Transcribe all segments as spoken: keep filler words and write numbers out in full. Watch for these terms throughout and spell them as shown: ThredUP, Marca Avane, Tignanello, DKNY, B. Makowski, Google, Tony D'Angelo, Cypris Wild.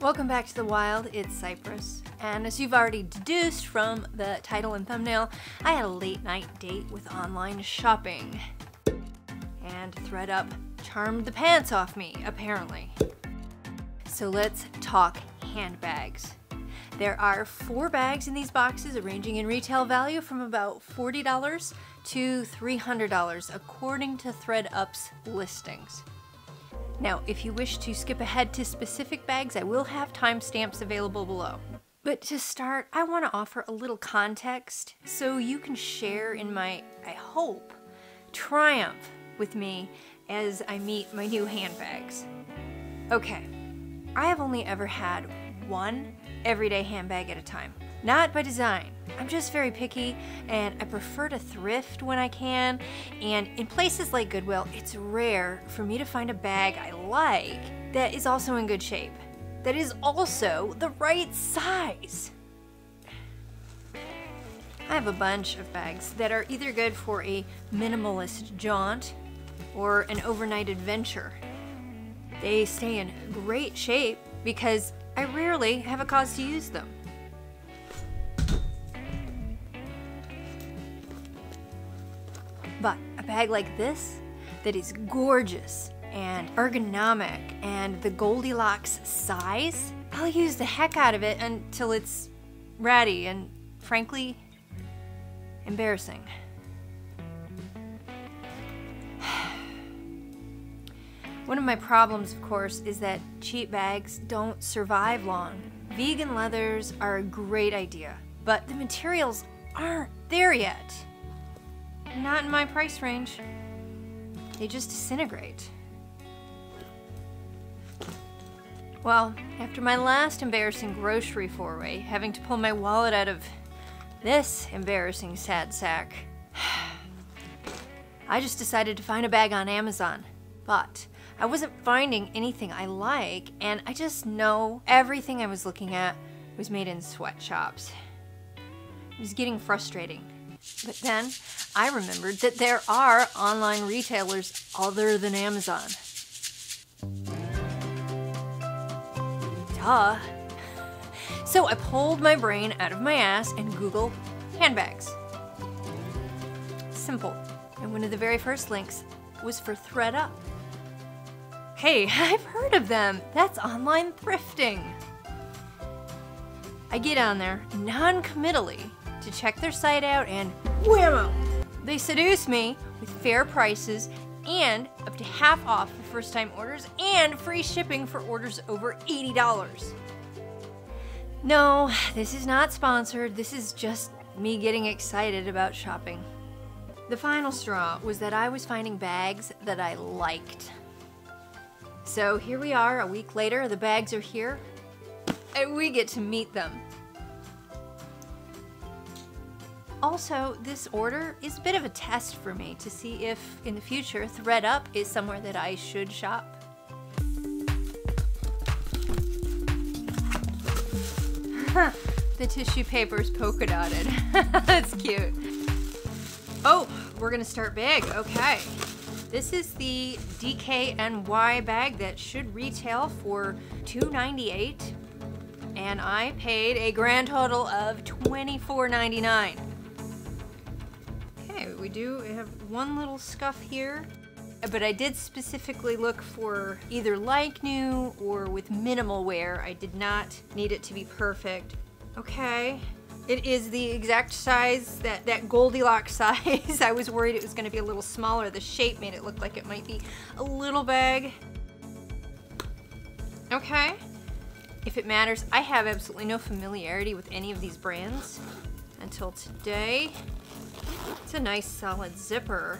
Welcome back to the wild, it's Cypress. And as you've already deduced from the title and thumbnail, I had a late night date with online shopping. And ThredUP charmed the pants off me, apparently. So let's talk handbags. There are four bags in these boxes, ranging in retail value from about forty dollars to three hundred dollars, according to ThredUP's listings. Now, if you wish to skip ahead to specific bags, I will have timestamps available below. But to start, I want to offer a little context so you can share in my, I hope, triumph with me as I meet my new handbags. Okay, I have only ever had one everyday handbag at a time. Not by design. I'm just very picky and I prefer to thrift when I can, and in places like Goodwill, it's rare for me to find a bag I like that is also in good shape. That is also the right size. I have a bunch of bags that are either good for a minimalist jaunt or an overnight adventure. They stay in great shape because I rarely have a cause to use them. But a bag like this that is gorgeous and ergonomic and the Goldilocks size, I'll use the heck out of it until it's ratty and, frankly, embarrassing. One of my problems, of course, is that cheap bags don't survive long. Vegan leathers are a great idea, but the materials aren't there yet. Not in my price range. They just disintegrate. Well, after my last embarrassing grocery foray, having to pull my wallet out of this embarrassing sad sack, I just decided to find a bag on Amazon. But I wasn't finding anything I like, and I just know everything I was looking at was made in sweatshops. It was getting frustrating. But then I remembered that there are online retailers other than Amazon. Duh. So I pulled my brain out of my ass and Googled handbags. Simple. And one of the very first links was for ThredUp. Hey, I've heard of them. That's online thrifting. I get on there non-committally to check their site out, and whammo! They seduce me with fair prices and up to half off for first-time orders and free shipping for orders over eighty dollars. No, this is not sponsored. This is just me getting excited about shopping. The final straw was that I was finding bags that I liked. So here we are, a week later, the bags are here, and we get to meet them. Also, this order is a bit of a test for me to see if, in the future, ThredUp is somewhere that I should shop. The tissue paper is polka dotted. That's cute. Oh, we're gonna start big, okay. This is the D K N Y bag that should retail for two ninety-eight, and I paid a grand total of twenty-four ninety-nine. We do have one little scuff here, but I did specifically look for either like new or with minimal wear. I did not need it to be perfect. Okay, it is the exact size, that, that Goldilocks size. I was worried it was gonna be a little smaller. The shape made it look like it might be a little bag. Okay, if it matters, I have absolutely no familiarity with any of these brands until today. It's a nice solid zipper.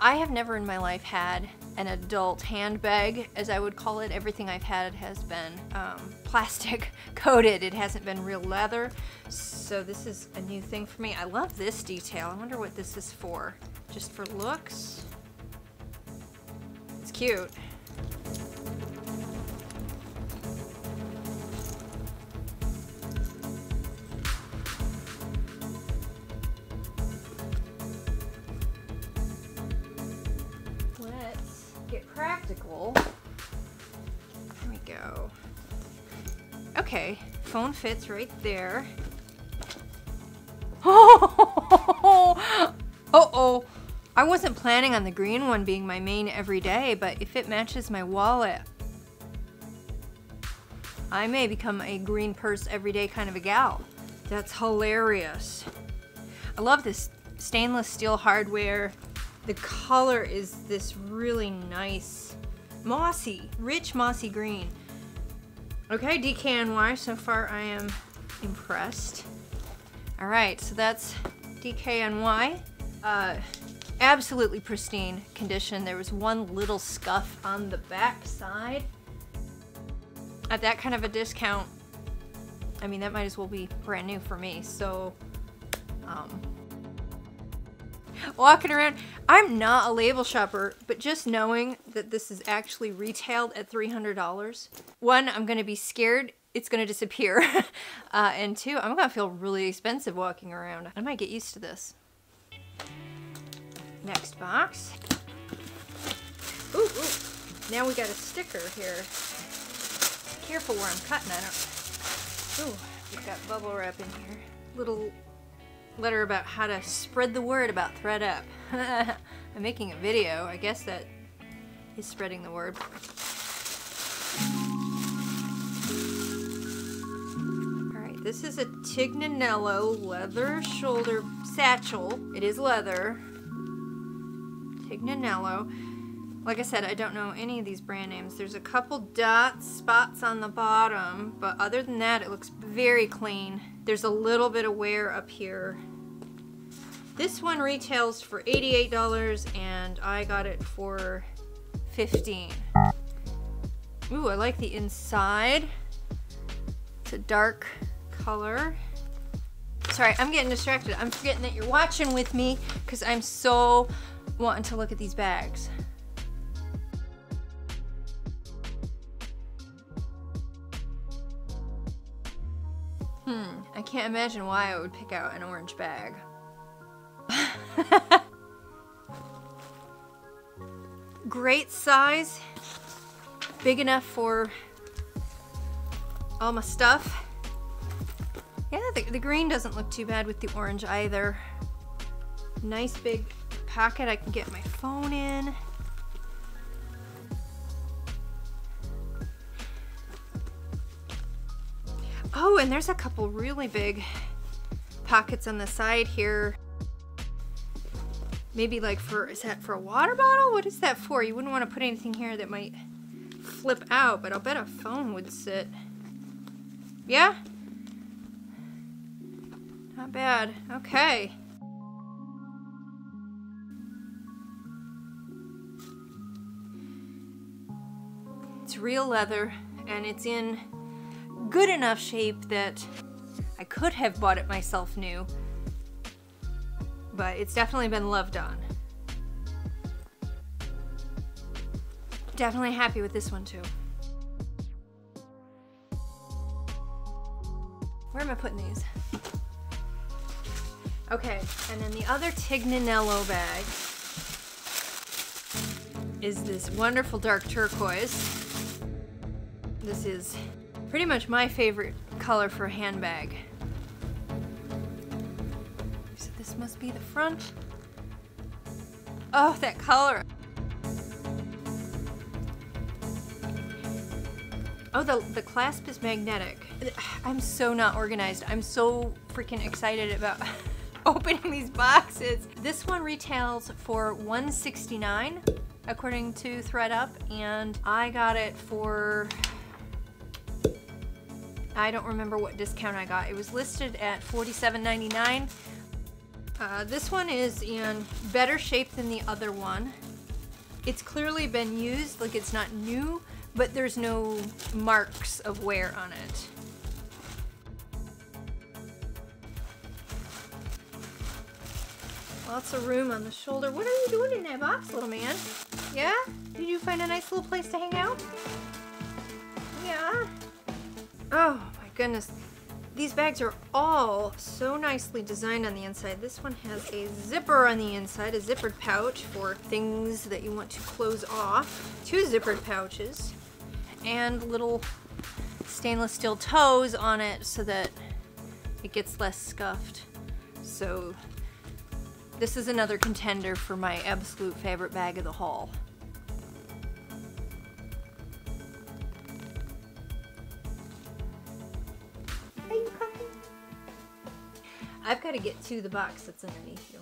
I have never in my life had an adult handbag, as I would call it. Everything I've had has been um, plastic coated. It hasn't been real leather. So this is a new thing for me. I love this detail. I wonder what this is for. Just for looks? It's cute. Okay, phone fits right there. Oh, uh-oh. I wasn't planning on the green one being my main every day, but if it matches my wallet, I may become a green purse everyday kind of a gal. That's hilarious. I love this stainless steel hardware. The color is this really nice, mossy, rich mossy green. Okay, D K N Y, so far I am impressed. All right, so that's D K N Y. Uh, absolutely pristine condition. There was one little scuff on the back side. At that kind of a discount, I mean, that might as well be brand new for me. So, um, walking around, I'm not a label shopper, but just knowing that this is actually retailed at three hundred dollars, one, I'm gonna be scared it's gonna disappear. uh, and two, I'm gonna feel really expensive walking around. I might get used to this. Next box. Ooh, ooh, now we got a sticker here. Careful where I'm cutting, I don't... Ooh, we've got bubble wrap in here. Little letter about how to spread the word about ThredUp. I'm making a video, I guess that is spreading the word. All right, this is a Tignanello leather shoulder satchel. It is leather. Tignanello. Like I said, I don't know any of these brand names. There's a couple dots, spots on the bottom, but other than that, it looks very clean. There's a little bit of wear up here. This one retails for eighty-eight dollars and I got it for fifteen dollars. Ooh, I like the inside. It's a dark color. Sorry, I'm getting distracted. I'm forgetting that you're watching with me because I'm so wanting to look at these bags. Hmm, I can't imagine why I would pick out an orange bag. Great size, big enough for all my stuff. Yeah, the, the green doesn't look too bad with the orange either. Nice big pocket, I can get my phone in. Oh, and there's a couple really big pockets on the side here. Maybe like for, is that for a water bottle? What is that for? You wouldn't want to put anything here that might flip out, but I'll bet a phone would sit. Yeah? Not bad. Okay. It's real leather and it's in good enough shape that I could have bought it myself new, but it's definitely been loved on. Definitely happy with this one too. Where am I putting these? Okay, and then the other Tignanello bag is this wonderful dark turquoise. This is pretty much my favorite color for a handbag. So this must be the front. Oh, that color. Oh, the, the clasp is magnetic. I'm so not organized. I'm so freaking excited about opening these boxes. This one retails for one sixty-nine according to ThredUp, and I got it for, I don't remember what discount I got. It was listed at forty-seven ninety-nine. Uh, this one is in better shape than the other one. It's clearly been used, like it's not new, but there's no marks of wear on it. Lots of room on the shoulder. What are you doing in that box, little man? Yeah? Did you find a nice little place to hang out? Yeah? Oh my goodness, these bags are all so nicely designed on the inside. This one has a zipper on the inside, a zippered pouch for things that you want to close off. Two zippered pouches and little stainless steel toes on it so that it gets less scuffed. So this is another contender for my absolute favorite bag of the haul. Are you crying? I've got to get to the box that's underneath you.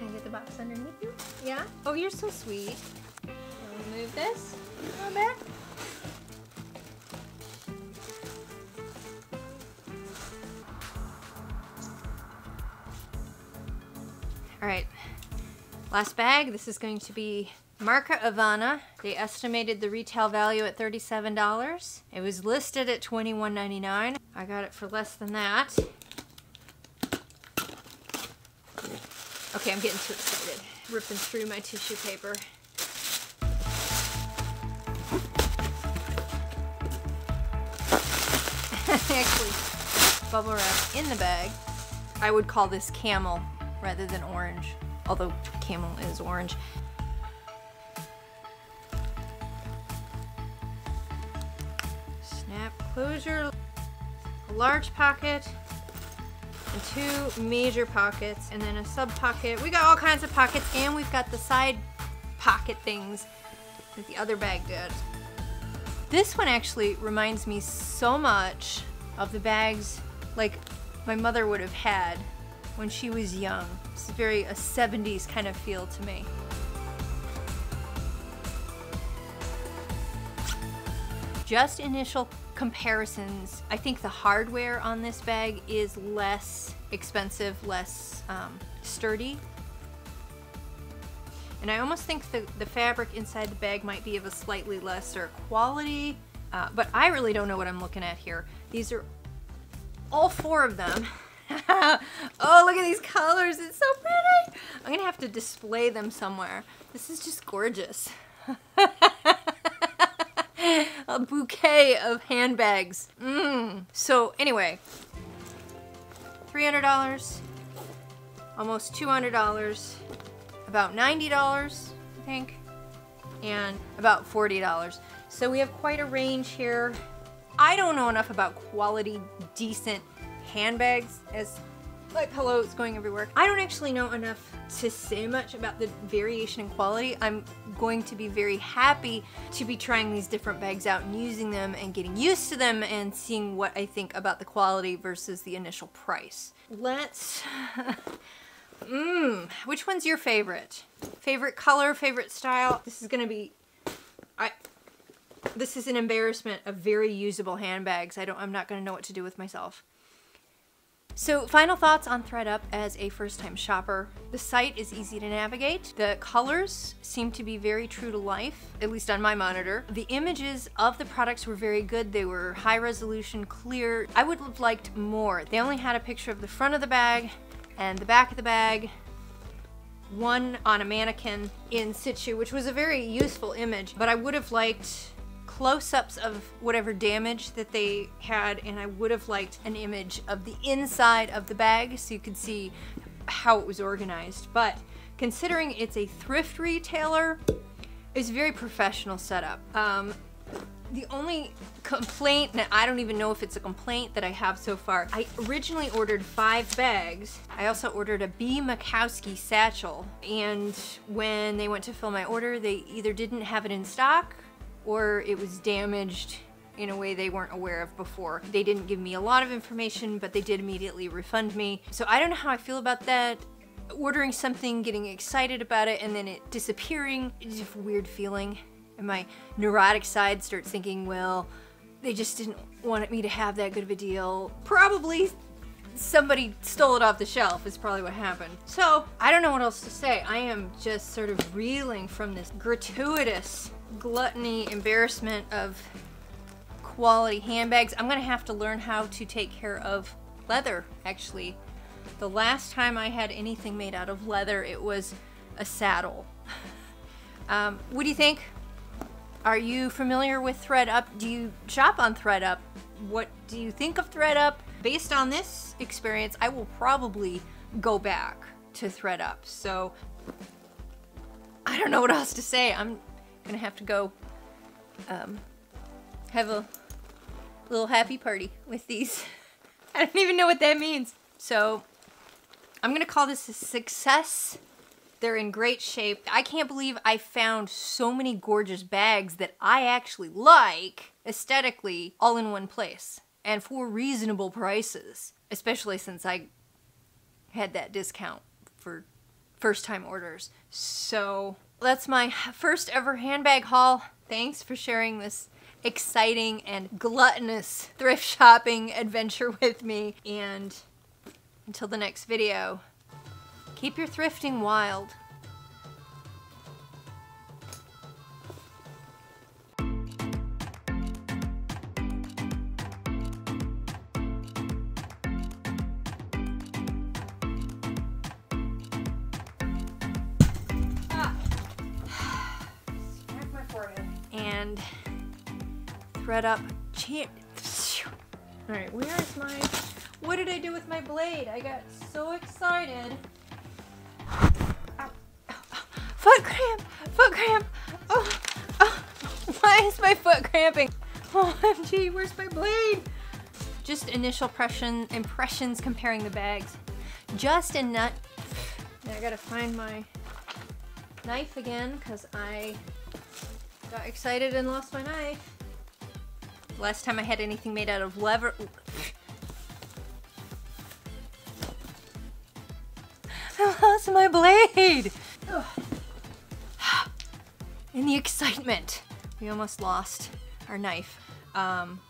Can I get the box underneath you? Yeah? Oh, you're so sweet. We'll move this a little bit. All right, last bag. This is going to be Marca Avane. They estimated the retail value at thirty-seven dollars. It was listed at twenty-one ninety-nine. I got it for less than that. Okay, I'm getting too excited. Ripping through my tissue paper. Actually, bubble wrap in the bag. I would call this camel rather than orange, although camel is orange. Snap closure, a large pocket, and two major pockets, and then a sub pocket. We got all kinds of pockets, and we've got the side pocket things that the other bag did. This one actually reminds me so much of the bags like my mother would have had when she was young. It's very a seventies kind of feel to me. Just initial comparisons. I think the hardware on this bag is less expensive, less um, sturdy. And I almost think the, the fabric inside the bag might be of a slightly lesser quality, uh, but I really don't know what I'm looking at here. These are all four of them. Oh, look at these colors, it's so pretty! I'm gonna have to display them somewhere. This is just gorgeous. A bouquet of handbags. Mm. So anyway, three hundred dollars, almost two hundred dollars, about ninety dollars, I think, and about forty dollars. So we have quite a range here. I don't know enough about quality, decent handbags as like, hello, it's going everywhere. I don't actually know enough to say much about the variation in quality. I'm going to be very happy to be trying these different bags out and using them and getting used to them and seeing what I think about the quality versus the initial price. Let's, mmm, which one's your favorite? Favorite color, favorite style? This is gonna be, I, this is an embarrassment of very usable handbags. I don't, I'm not gonna know what to do with myself. So final thoughts on ThredUp as a first-time shopper. The site is easy to navigate. The colors seem to be very true to life, at least on my monitor. The images of the products were very good. They were high resolution, clear. I would have liked more. They only had a picture of the front of the bag and the back of the bag, one on a mannequin in situ, which was a very useful image, but I would have liked close-ups of whatever damage that they had, and I would have liked an image of the inside of the bag so you could see how it was organized. But considering it's a thrift retailer, it's a very professional setup. Um, the only complaint, and I don't even know if it's a complaint that I have so far, I originally ordered five bags. I also ordered a B. Makowski satchel, and when they went to fill my order, they either didn't have it in stock or it was damaged in a way they weren't aware of before. They didn't give me a lot of information, but they did immediately refund me. So I don't know how I feel about that. Ordering something, getting excited about it, and then it disappearing, it's just a weird feeling. And my neurotic side starts thinking, well, they just didn't want me to have that good of a deal. Probably somebody stole it off the shelf is probably what happened. So I don't know what else to say. I am just sort of reeling from this gratuitous gluttony embarrassment of quality handbags. I'm gonna have to learn how to take care of leather. Actually, the last time I had anything made out of leather, it was a saddle. Um, what do you think? Are you familiar with ThredUp? Do you shop on ThredUp? What do you think of ThredUp? Based on this experience, I will probably go back to ThredUp. So I don't know what else to say. I'm gonna have to go um, have a little happy party with these. I don't even know what that means. So I'm gonna call this a success. They're in great shape. I can't believe I found so many gorgeous bags that I actually like aesthetically all in one place and for reasonable prices, especially since I had that discount for first time orders. So that's my first ever handbag haul. Thanks for sharing this exciting and gluttonous thrift shopping adventure with me. And until the next video, keep your thrifting wild. Ah. Smack my forehead. And ThredUP champ. All right, where is my, what did I do with my blade? I got so excited. Foot cramp! Foot cramp! Oh, oh, why is my foot cramping? O M G, where's my blade? Just initial impression, impressions comparing the bags. Just in nut. I gotta find my knife again because I got excited and lost my knife. Last time I had anything made out of leather. I lost my blade! Ugh. In the excitement, we almost lost our knife. Um,